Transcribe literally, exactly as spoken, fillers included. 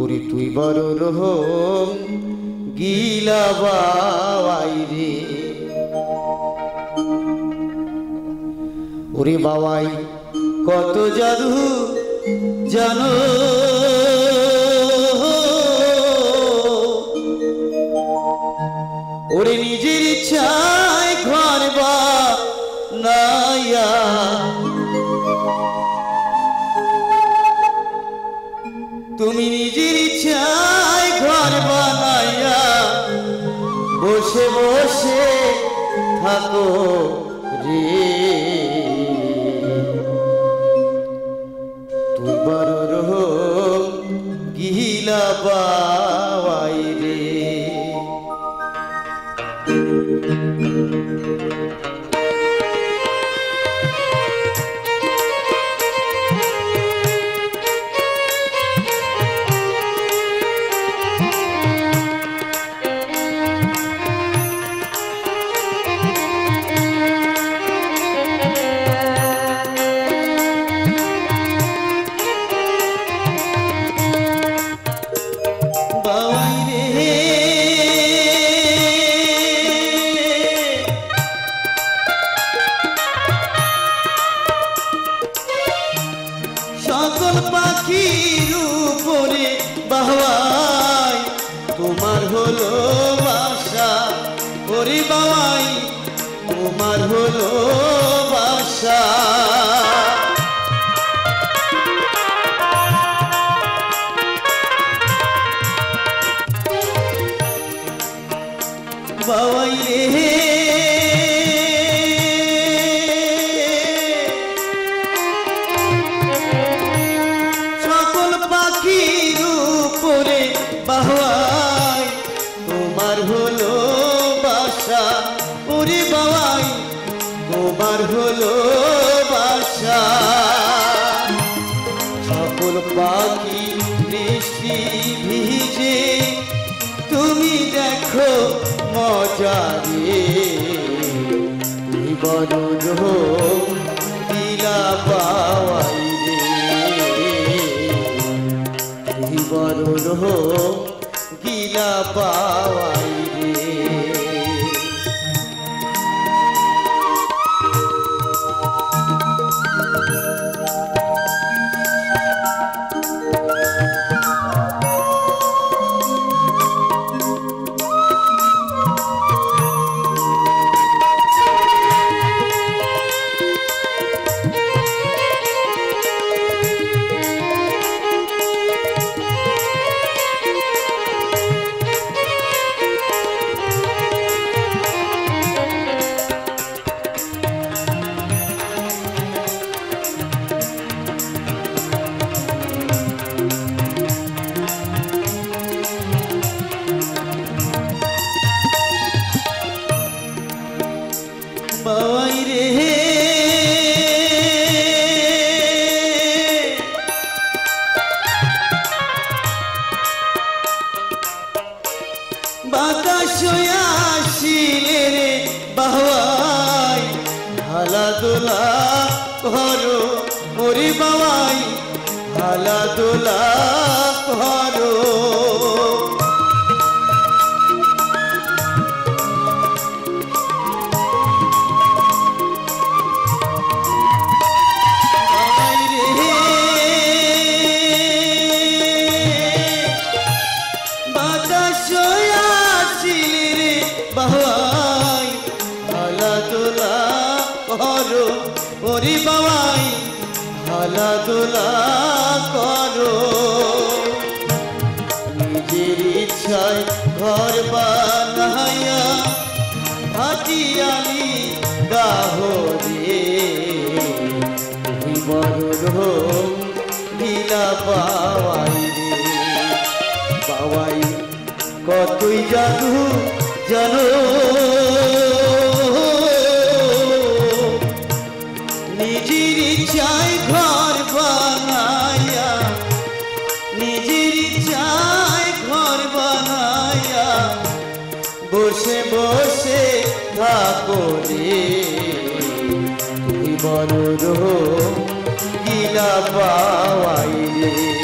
ওরে তুই বড় রহম গিলা বাবাই রে ওরে বাবাই কত জাদু জানো ওরে নিজের ইচ্ছায় ঘর বানায়া তুমি নিজের ইচ্ছায় ঘর বানায়া বসে বসে থাকো রে তুই বড় রহম গিলা বাবাই রে Gila bawai re